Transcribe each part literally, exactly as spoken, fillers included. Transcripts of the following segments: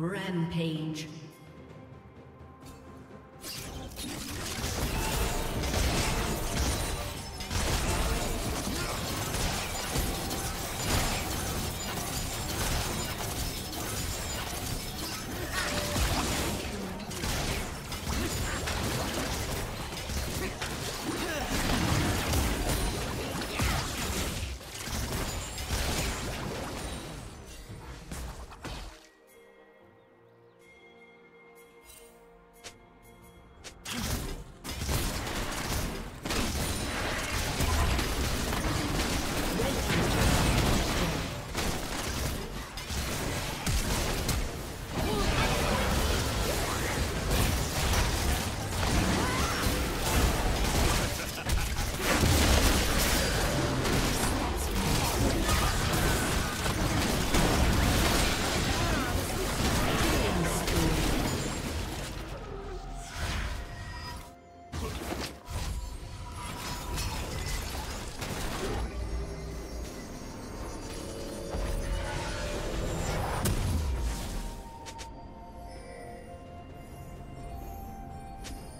Rampage.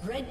Red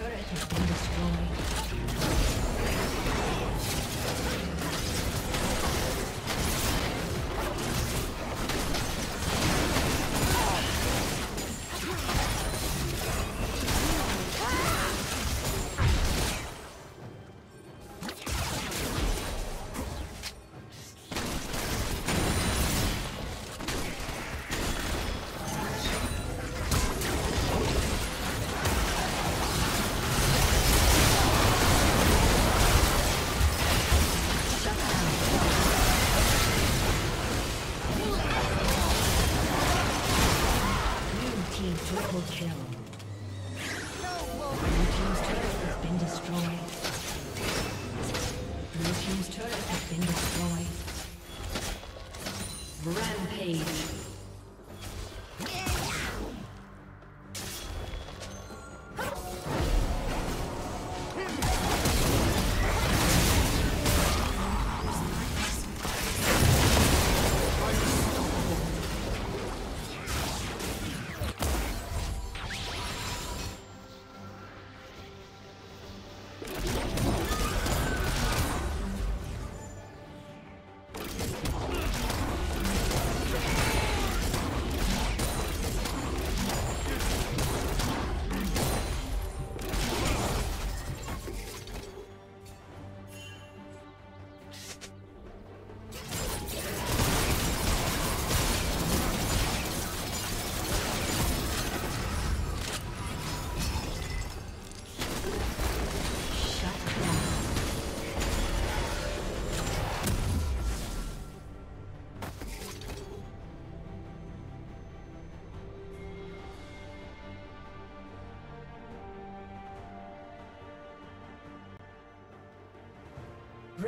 turret has been destroyed. Rampage.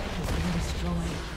has been destroyed.